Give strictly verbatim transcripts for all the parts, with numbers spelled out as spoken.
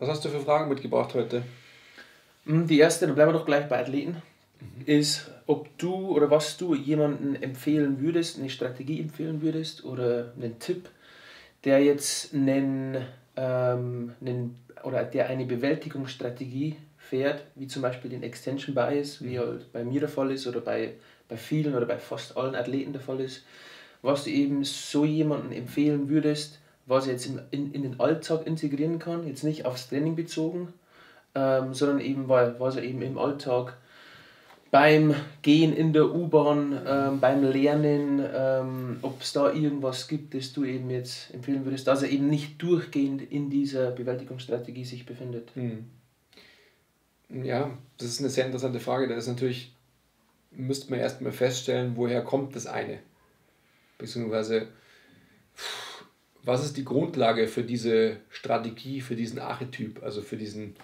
Was hast du für Fragen mitgebracht heute? Die erste, dann bleiben wir doch gleich bei Athleten, mhm. ist, ob du oder was du jemandem empfehlen würdest, eine Strategie empfehlen würdest oder einen Tipp, der jetzt einen, ähm, einen, oder der eine Bewältigungsstrategie fährt, wie zum Beispiel den Extension Bias, wie halt bei mir der Fall ist oder bei, bei vielen oder bei fast allen Athleten der Fall ist, was du eben so jemandem empfehlen würdest, was er jetzt in, in, in den Alltag integrieren kann, jetzt nicht aufs Training bezogen, ähm, sondern eben, weil, was er eben im Alltag beim Gehen in der U-Bahn, ähm, beim Lernen, ähm, ob es da irgendwas gibt, das du eben jetzt empfehlen würdest, dass er eben nicht durchgehend in dieser Bewältigungsstrategie sich befindet. Hm. Ja, das ist eine sehr interessante Frage. Da ist natürlich, müsste man erstmal feststellen, woher kommt das eine? Beziehungsweise, was ist die Grundlage für diese Strategie, für diesen Archetyp, also für diesen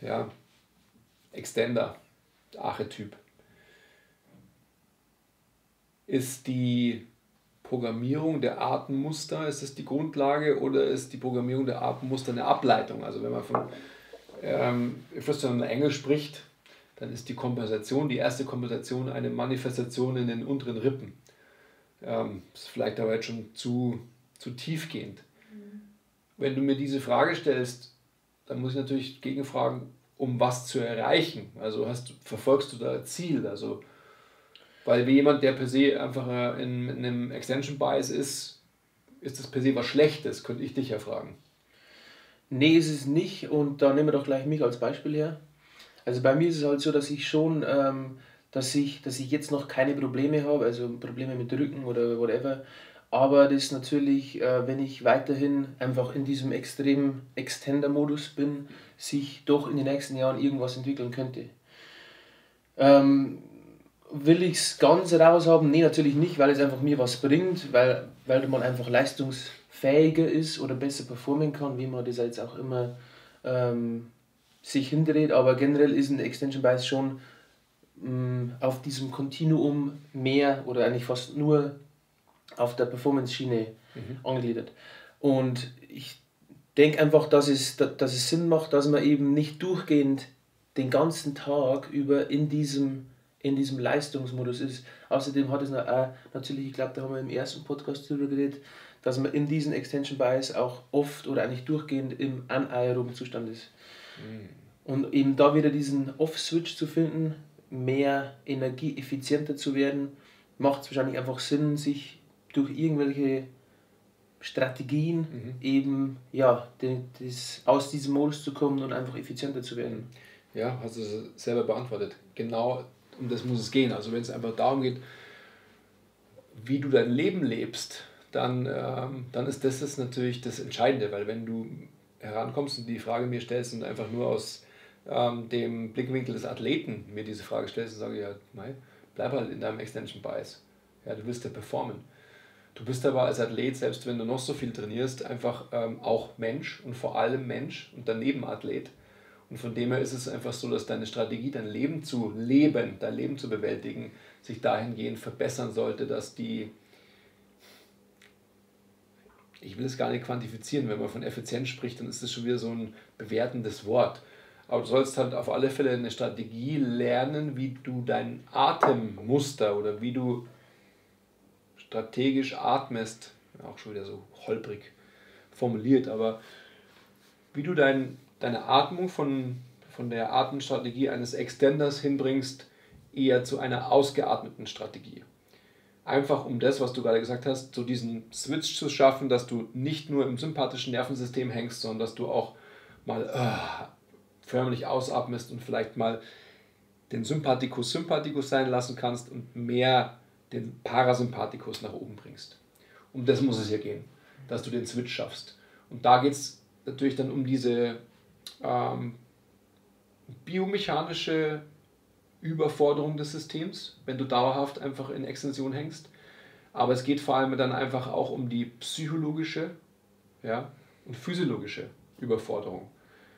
ja, Extender-Archetyp? Ist die Programmierung der Artenmuster, ist das die Grundlage, oder ist die Programmierung der Artenmuster eine Ableitung? Also wenn man von ähm, Extender Englisch spricht, dann ist die Kompensation, die erste Kompensation eine Manifestation in den unteren Rippen. Ähm, ist vielleicht aber jetzt schon zu... zu tiefgehend. Mhm. Wenn du mir diese Frage stellst, dann muss ich natürlich gegenfragen, um was zu erreichen. Also hast, verfolgst du da ein Ziel? Also, weil jemand, der per se einfach in, in einem Extension Bias ist, ist das per se was Schlechtes, könnte ich dich ja fragen. Nee, ist es nicht, und da nehmen wir doch gleich mich als Beispiel her. Also bei mir ist es halt so, dass ich schon, ähm, dass, ich, dass ich jetzt noch keine Probleme habe, also Probleme mit Rücken oder whatever. Aber das ist natürlich, wenn ich weiterhin einfach in diesem extremen Extender-Modus bin, sich doch in den nächsten Jahren irgendwas entwickeln könnte. Ähm, will ich es ganz raus haben? Nee, natürlich nicht, weil es einfach mir was bringt, weil, weil man einfach leistungsfähiger ist oder besser performen kann, wie man das jetzt auch immer ähm, sich hindreht. Aber generell ist ein Extension Bias schon mh, auf diesem Kontinuum mehr oder eigentlich fast nur auf der Performance-Schiene mhm. angegliedert. Und ich denke einfach, dass es, dass es Sinn macht, dass man eben nicht durchgehend den ganzen Tag über in diesem, in diesem Leistungsmodus ist. Außerdem hat es natürlich, ich glaube, da haben wir im ersten Podcast drüber geredet, dass man in diesem Extension Bias auch oft oder eigentlich durchgehend im anaeroben Zustand ist. Mhm. Und eben da wieder diesen Off-Switch zu finden, mehr energieeffizienter zu werden, macht es wahrscheinlich einfach Sinn, sich durch irgendwelche Strategien mhm. eben ja, den, des, aus diesem Modus zu kommen und einfach effizienter zu werden. Ja, hast du es selber beantwortet. Genau um das muss es gehen. Also wenn es einfach darum geht, wie du dein Leben lebst, dann, ähm, dann ist das, das natürlich das Entscheidende, weil wenn du herankommst und die Frage mir stellst und einfach nur aus ähm, dem Blickwinkel des Athleten mir diese Frage stellst und sage, ja, nein, bleib halt in deinem Extension Bias. Ja, du willst ja performen. Du bist aber als Athlet, selbst wenn du noch so viel trainierst, einfach ähm, auch Mensch und vor allem Mensch und daneben Athlet. Und von dem her ist es einfach so, dass deine Strategie, dein Leben zu leben, dein Leben zu bewältigen, sich dahingehend verbessern sollte, dass die, ich will es gar nicht quantifizieren, wenn man von Effizienz spricht, dann ist es schon wieder so ein bewertendes Wort. Aber du sollst halt auf alle Fälle eine Strategie lernen, wie du dein Atemmuster oder wie du strategisch atmest, auch schon wieder so holprig formuliert, aber wie du dein, deine Atmung von, von der Atemstrategie eines Extenders hinbringst, eher zu einer ausgeatmeten Strategie. Einfach um das, was du gerade gesagt hast, so diesen Switch zu schaffen, dass du nicht nur im sympathischen Nervensystem hängst, sondern dass du auch mal äh, förmlich ausatmest und vielleicht mal den Sympathikus Sympathikus sein lassen kannst und mehr den Parasympathikus nach oben bringst. Um das muss es ja gehen, dass du den Switch schaffst. Und da geht es natürlich dann um diese ähm, biomechanische Überforderung des Systems, wenn du dauerhaft einfach in Extension hängst. Aber es geht vor allem dann einfach auch um die psychologische ja, und physiologische Überforderung.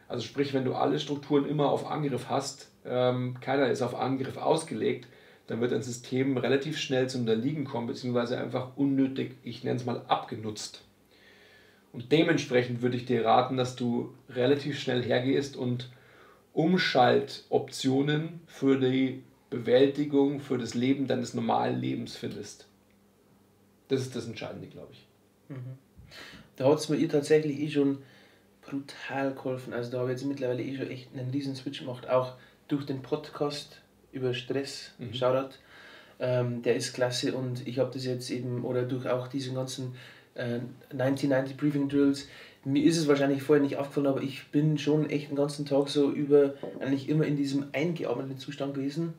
Also sprich, wenn du alle Strukturen immer auf Angriff hast, ähm, keiner ist auf Angriff ausgelegt, dann wird ein System relativ schnell zum Unterliegen kommen, beziehungsweise einfach unnötig, ich nenne es mal, abgenutzt. Und dementsprechend würde ich dir raten, dass du relativ schnell hergehst und Umschaltoptionen für die Bewältigung, für das Leben deines normalen Lebens findest. Das ist das Entscheidende, glaube ich. Mhm. Da hat es mir tatsächlich eh schon brutal geholfen. Also da habe ich jetzt mittlerweile eh schon echt einen riesen Switch gemacht. Auch durch den Podcast über Stress, mhm. Shoutout, ähm, der ist klasse. Und ich habe das jetzt eben, oder durch auch diesen ganzen äh, neunzig neunzig Briefing Drills, mir ist es wahrscheinlich vorher nicht aufgefallen, aber ich bin schon echt den ganzen Tag so über, eigentlich immer in diesem eingearbeiteten Zustand gewesen.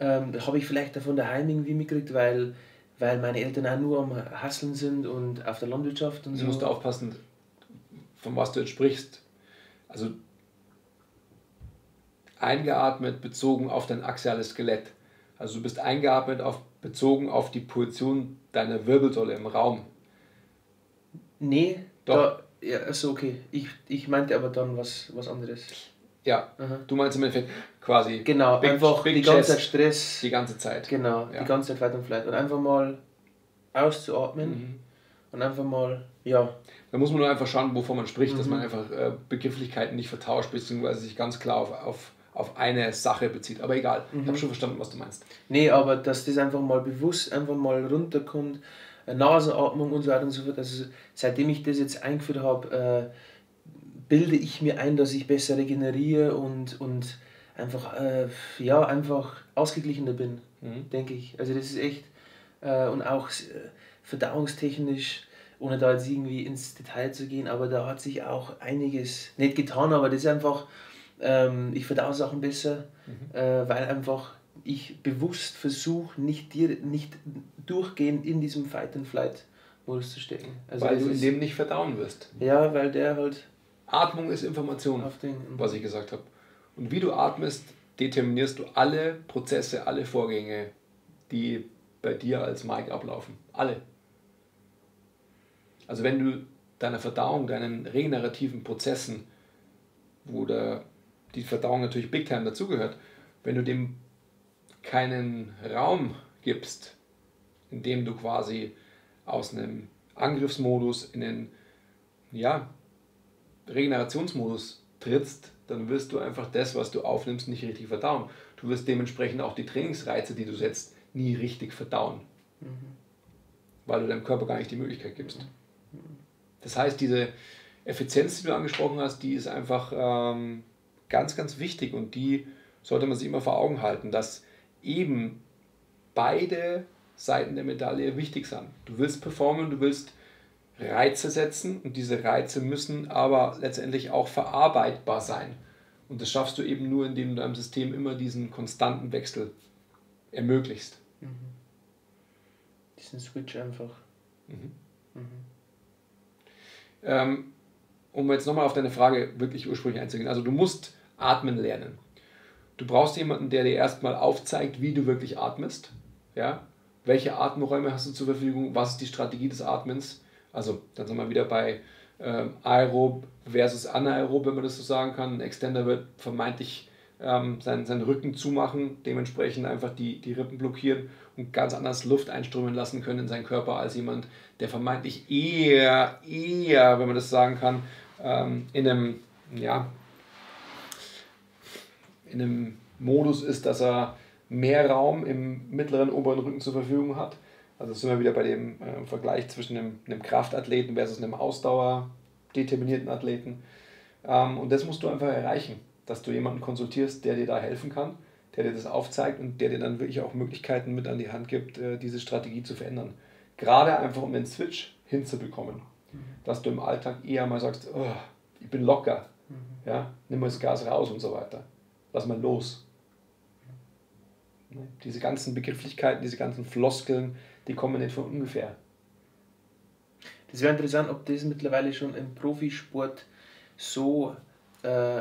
Ähm, da habe ich vielleicht davon daheim irgendwie mitgekriegt, weil... weil meine Eltern auch nur am Hasseln sind und auf der Landwirtschaft und so. Du musst aufpassen, von was du jetzt sprichst. Also eingeatmet, bezogen auf dein axiales Skelett. Also du bist eingeatmet, auf, bezogen auf die Position deiner Wirbelsäule im Raum. Nee, doch. Da, ja, also okay. Ich, ich meinte aber dann was, was anderes. Ja, aha. Du meinst im Endeffekt quasi... Genau, big, einfach big die ganze Chest, Stress. Die ganze Zeit. Genau, ja. Die ganze Zeit, Fight and Flight. Und einfach mal auszuatmen mhm. und einfach mal, ja. Da muss man nur einfach schauen, wovon man spricht, mhm. dass man einfach äh, Begrifflichkeiten nicht vertauscht, beziehungsweise sich ganz klar auf, auf, auf eine Sache bezieht. Aber egal, mhm. ich habe schon verstanden, was du meinst. Nee, aber dass das einfach mal bewusst, einfach mal runterkommt, Nasenatmung und so weiter und so fort. Also seitdem ich das jetzt eingeführt habe, äh, bilde ich mir ein, dass ich besser regeneriere und, und einfach, äh, ja, einfach ausgeglichener bin, mhm. denke ich. Also das ist echt, äh, und auch äh, verdauungstechnisch, ohne da jetzt irgendwie ins Detail zu gehen, aber da hat sich auch einiges nicht getan, aber das ist einfach, ähm, ich verdaue Sachen besser, mhm. äh, weil einfach ich bewusst versuche, nicht, nicht durchgehend in diesem Fight-and-Flight-Modus zu stecken. Also weil du in dem nicht verdauen wirst. Ja, weil der halt... Atmung ist Information, den, was ich gesagt habe. Und wie du atmest, determinierst du alle Prozesse, alle Vorgänge, die bei dir als Mike ablaufen. Alle. Also wenn du deiner Verdauung, deinen regenerativen Prozessen, wo der, die Verdauung natürlich big time dazugehört, wenn du dem keinen Raum gibst, in dem du quasi aus einem Angriffsmodus in den, ja, Regenerationsmodus trittst, dann wirst du einfach das, was du aufnimmst, nicht richtig verdauen. Du wirst dementsprechend auch die Trainingsreize, die du setzt, nie richtig verdauen. Mhm. Weil du deinem Körper gar nicht die Möglichkeit gibst. Mhm. Das heißt, diese Effizienz, die du angesprochen hast, die ist einfach ähm, ganz, ganz wichtig und die sollte man sich immer vor Augen halten, dass eben beide Seiten der Medaille wichtig sind. Du willst performen, du willst Reize setzen und diese Reize müssen aber letztendlich auch verarbeitbar sein. Und das schaffst du eben nur, indem du deinem System immer diesen konstanten Wechsel ermöglichst. Mhm. Diesen Switch einfach. Mhm. Mhm. Ähm, um jetzt nochmal auf deine Frage wirklich ursprünglich einzugehen. Also du musst atmen lernen. Du brauchst jemanden, der dir erstmal aufzeigt, wie du wirklich atmest. Ja? Welche Atemräume hast du zur Verfügung? Was ist die Strategie des Atmens? Also dann sind wir wieder bei ähm, Aerob versus Anaerob, wenn man das so sagen kann. Ein Extender wird vermeintlich ähm, seinen, seinen Rücken zumachen, dementsprechend einfach die, die Rippen blockieren und ganz anders Luft einströmen lassen können in seinen Körper als jemand, der vermeintlich eher, eher, wenn man das sagen kann, ähm, in einem, ja, in einem Modus ist, dass er mehr Raum im mittleren, oberen Rücken zur Verfügung hat. Also sind wir wieder bei dem äh, Vergleich zwischen einem, einem Kraftathleten versus einem ausdauerdeterminierten Athleten. Ähm, und das musst du einfach erreichen, dass du jemanden konsultierst, der dir da helfen kann, der dir das aufzeigt und der dir dann wirklich auch Möglichkeiten mit an die Hand gibt, äh, diese Strategie zu verändern. Gerade einfach, um den Switch hinzubekommen. Mhm. Dass du im Alltag eher mal sagst, oh, ich bin locker, mhm. ja? Nimm mal das Gas raus und so weiter. Lass mal los. Mhm. Diese ganzen Begrifflichkeiten, diese ganzen Floskeln, die kommen nicht von ungefähr. Das wäre interessant, ob das mittlerweile schon im Profisport so äh,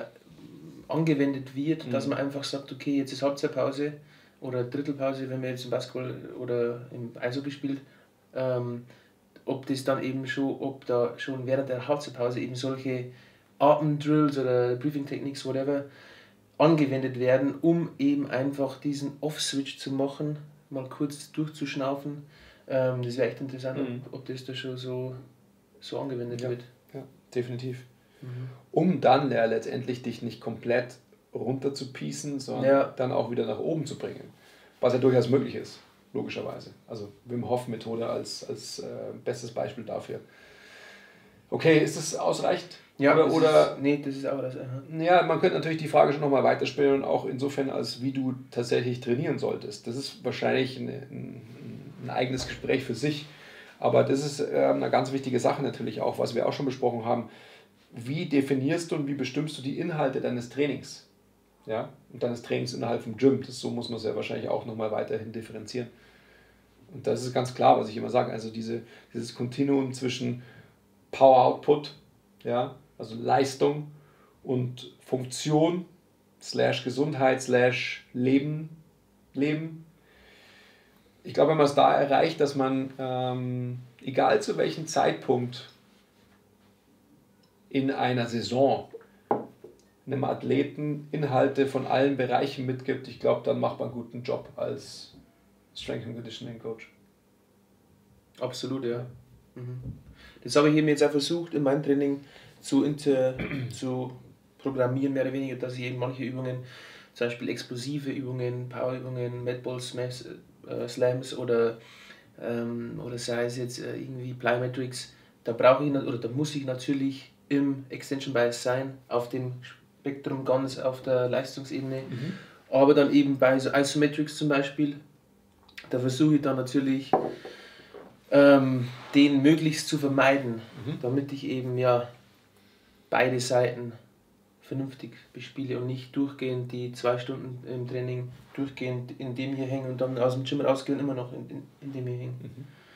angewendet wird, mhm. dass man einfach sagt, okay, jetzt ist Halbzeitpause oder Drittelpause, wenn man jetzt im Basketball oder im Eishockey spielt, ähm, ob das dann eben schon, ob da schon während der Halbzeitpause eben solche Atemdrills oder Breathing-Techniques, whatever, angewendet werden, um eben einfach diesen Off-Switch zu machen, mal kurz durchzuschnaufen. Das wäre echt interessant, mhm. ob das da schon so, so angewendet ja. wird. definitiv. Mhm. Um dann ja letztendlich dich nicht komplett runter zu pießen, sondern ja. dann auch wieder nach oben zu bringen. Was ja durchaus möglich ist, logischerweise. Also Wim Hof-Methode als, als äh, bestes Beispiel dafür. Okay, ist das ausreichend? Ja, oder, das oder ist, nee, das ist aber das. Aha. Ja, man könnte natürlich die Frage schon nochmal weiterspielen und auch insofern, als wie du tatsächlich trainieren solltest. Das ist wahrscheinlich eine, ein, ein eigenes Gespräch für sich, aber das ist äh, eine ganz wichtige Sache natürlich auch, was wir auch schon besprochen haben. Wie definierst du und wie bestimmst du die Inhalte deines Trainings? Ja, und deines Trainings innerhalb vom Gym. Das, so muss man es ja wahrscheinlich auch nochmal weiterhin differenzieren. Und das ist ganz klar, was ich immer sage. Also diese, dieses Kontinuum zwischen Power-Output, ja, also Leistung und Funktion, slash Gesundheit, slash Leben, Leben. Ich glaube, wenn man es da erreicht, dass man, ähm, egal zu welchem Zeitpunkt in einer Saison, einem Athleten Inhalte von allen Bereichen mitgibt, ich glaube, dann macht man einen guten Job als Strength and Conditioning Coach. Absolut, ja. Mhm. Das habe ich eben jetzt auch versucht, in meinem Training zu, inter, zu programmieren, mehr oder weniger, dass ich eben manche Übungen, zum Beispiel explosive Übungen, Powerübungen, Mad-Ball-Smash-Slams oder, ähm, oder sei es jetzt äh, irgendwie Ply Matrix, da brauche ich oder da muss ich natürlich im Extension Bias sein, auf dem Spektrum ganz auf der Leistungsebene, mhm. aber dann eben bei so Isometrics zum Beispiel, da versuche ich dann natürlich Ähm, den möglichst zu vermeiden, mhm. damit ich eben ja beide Seiten vernünftig bespiele und nicht durchgehend die zwei Stunden im Training durchgehend in dem hier hängen und dann aus dem Gym rausgehen immer noch in, in, in dem hier hängen. Mhm.